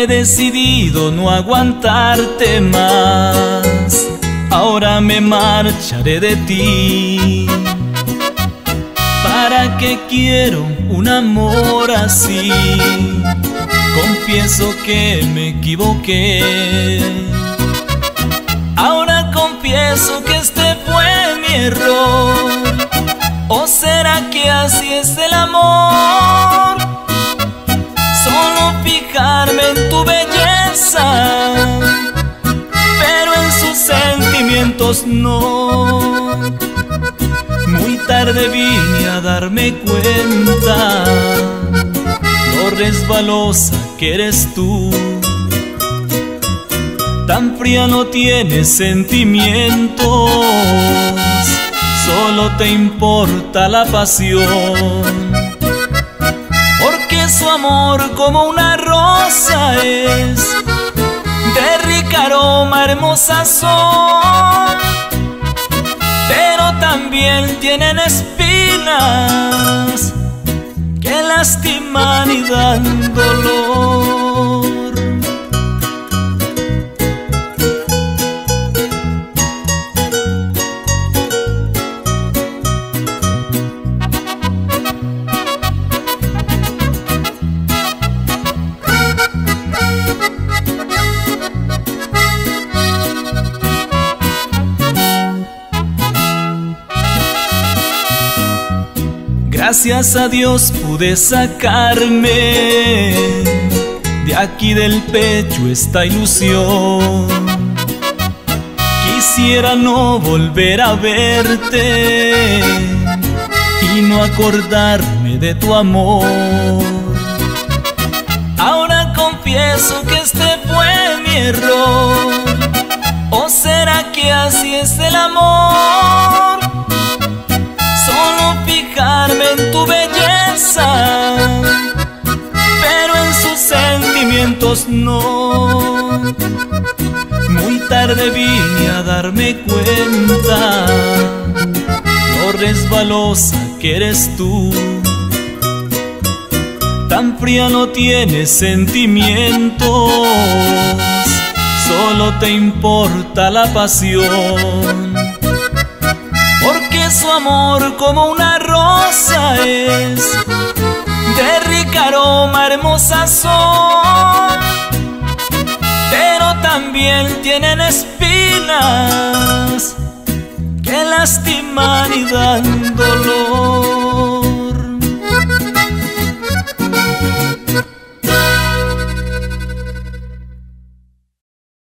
he decidido no aguantarte más. Ahora me marcharé de ti. ¿Para qué quiero un amor así? Confieso que me equivoqué. Ahora confieso que este fue mi error. ¿O será que así es el amor? Solo fijarme en tu belleza, pero en sus sentimientos no. Muy tarde vine a darme cuenta lo resbalosa que eres tú. Tan fría no tienes sentimientos, solo te importa la pasión. Porque su amor como una rosa es, de rico aroma hermosa son, pero también tienen espinas que lastiman y dan dolor. Gracias a Dios pude sacarme de aquí del pecho esta ilusión. Quisiera no volver a verte y no acordarme de tu amor. Ahora confieso que este fue mi error. ¿O será que así es el amor? Solo fijarme en tu belleza, pero en sus sentimientos no. Muy tarde vine a darme cuenta lo resbalosa que eres tú. Tan fría no tienes sentimientos, solo te importa la pasión. Porque su amor como una rosa es, de rico aroma hermosa son, pero también tienen espinas que lastiman y dan dolor.